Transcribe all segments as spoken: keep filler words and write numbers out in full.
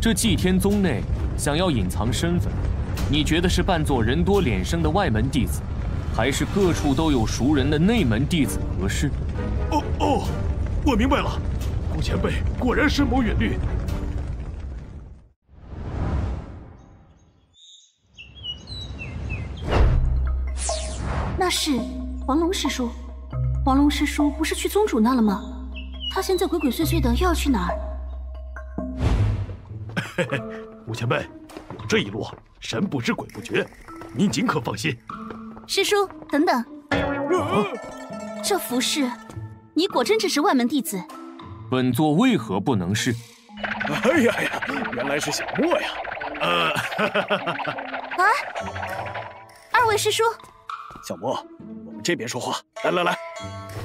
这祭天宗内想要隐藏身份，你觉得是扮作人多脸生的外门弟子，还是各处都有熟人的内门弟子合适？哦哦，我明白了，顾前辈果然深谋远虑。 那是黄龙师叔，黄龙师叔不是去宗主那了吗？他现在鬼鬼祟祟的，又要去哪儿？吴前辈，这一路神不知鬼不觉，您尽可放心。师叔，等等，啊、这服饰，你果真只是外门弟子？本座为何不能是？哎呀呀，原来是小莫呀！呃，啊，二位师叔。 小莫，我们这边说话。来来来，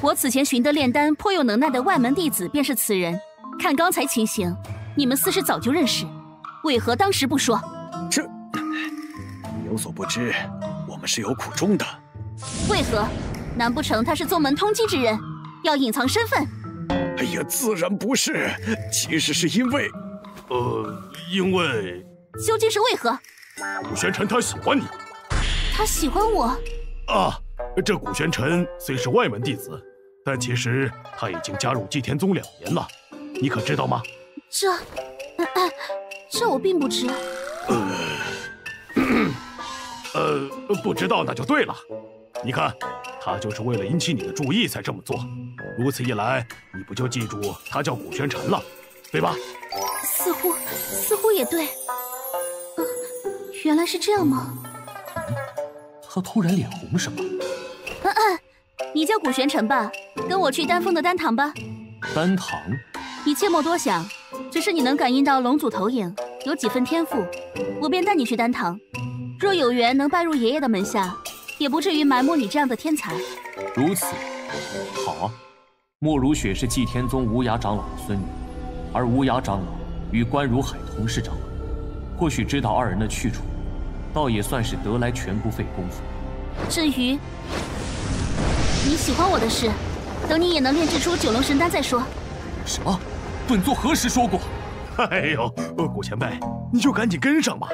我此前寻得炼丹颇有能耐的外门弟子，便是此人。看刚才情形，你们似是早就认识，为何当时不说？这，你有所不知，我们是有苦衷的。为何？难不成他是宗门通缉之人，要隐藏身份？哎呀，自然不是，其实是因为，呃，因为……究竟是为何？古玄尘他喜欢你，他喜欢我。 啊，这古玄尘虽是外门弟子，但其实他已经加入祭天宗两年了，你可知道吗？这、呃呃，这我并不知。呃咳咳，呃，不知道那就对了。你看，他就是为了引起你的注意才这么做。如此一来，你不就记住他叫古玄尘了，对吧？似乎，似乎也对。呃、原来是这样吗？ 他突然脸红什么？嗯嗯，你叫古玄尘吧，跟我去丹峰的丹堂吧。丹堂？你切莫多想，只是你能感应到龙祖投影，有几分天赋，我便带你去丹堂。若有缘能拜入爷爷的门下，也不至于埋没你这样的天才。如此，好啊。莫如雪是祭天宗无涯长老的孙女，而无涯长老与关如海同是长老，或许知道二人的去处。 倒也算是得来全不费工夫。至于你喜欢我的事，等你也能炼制出九龙神丹再说。什么？本座何时说过？哎呦，古前辈，你就赶紧跟上吧，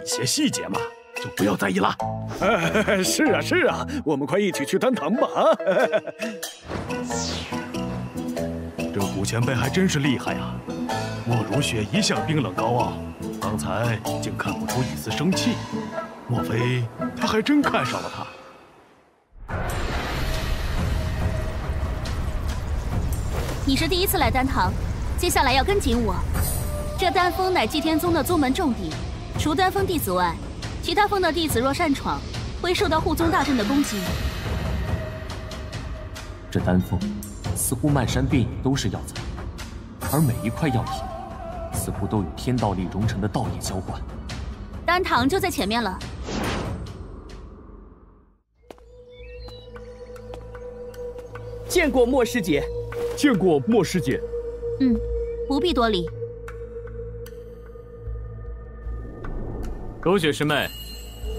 一些细节嘛，就不要在意了。哎、是啊，是啊，我们快一起去丹堂吧。啊！这古前辈还真是厉害啊！莫如雪一向冰冷高傲。 刚才竟看不出一丝生气，莫非他还真看上了他？你是第一次来丹堂，接下来要跟紧我。这丹峰乃祭天宗的宗门重地，除丹峰弟子外，其他峰的弟子若擅闯，会受到护宗大阵的攻击。这丹峰似乎漫山遍野都是药材，而每一块药体。 似乎都有天道力融成的道液浇灌，丹堂就在前面了。见过莫师姐，见过莫师姐。嗯，不必多礼。如雪师妹，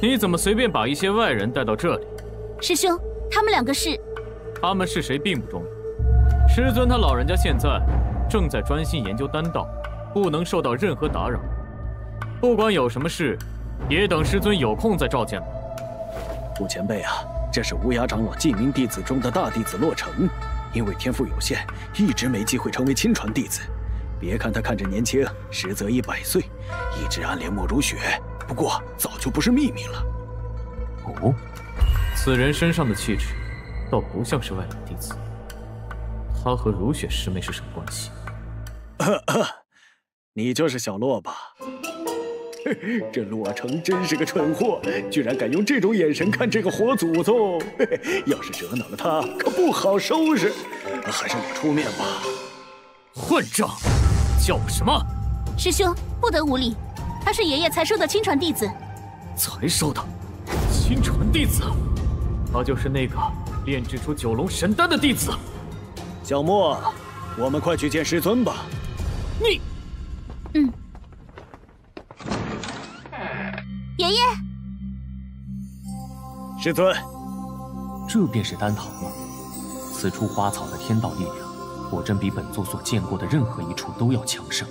你怎么随便把一些外人带到这里？师兄，他们两个是……他们是谁并不重要。师尊他老人家现在正在专心研究丹道。 不能受到任何打扰，不管有什么事，也等师尊有空再召见吧。顾前辈啊，这是无涯长老禁灵弟子中的大弟子洛成，因为天赋有限，一直没机会成为亲传弟子。别看他看着年轻，实则一百岁，一直暗恋莫如雪，不过早就不是秘密了。哦，此人身上的气质，倒不像是外门弟子。他和如雪师妹是什么关系？你就是小洛吧？这洛成真是个蠢货，居然敢用这种眼神看这个活祖宗！要是惹恼了他，可不好收拾。还是我出面吧。混账！叫我什么？师兄，不得无礼。他是爷爷才收的亲传弟子。才收的？亲传弟子？他就是那个炼制出九龙神丹的弟子。小莫，我们快去见师尊吧。你。 嗯，爷爷，师尊，这便是丹堂了。此处花草的天道力量，果真比本座所见过的任何一处都要强盛。